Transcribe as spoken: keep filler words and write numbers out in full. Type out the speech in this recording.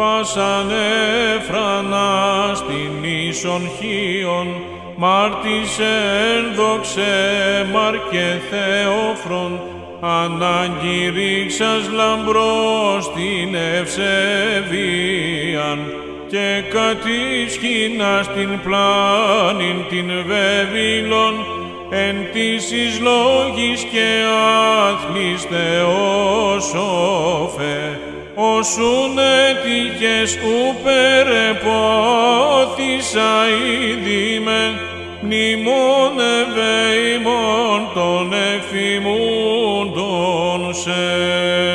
πάσαν έφρανα στην ίσον Χίον, μάρτης ένδοξε μαρ και Θεόφρον, ανάγκη ρίξας λαμπρός την ευσεβίαν, και κατήσχυνας την πλάνην την Βεβήλον, εν της εις λόγης και άθλης Θεόσοφε, όσουν έτυχες ουπερεπόθησα ήδη με, μνημόνευε ημών των εφημούντων σε.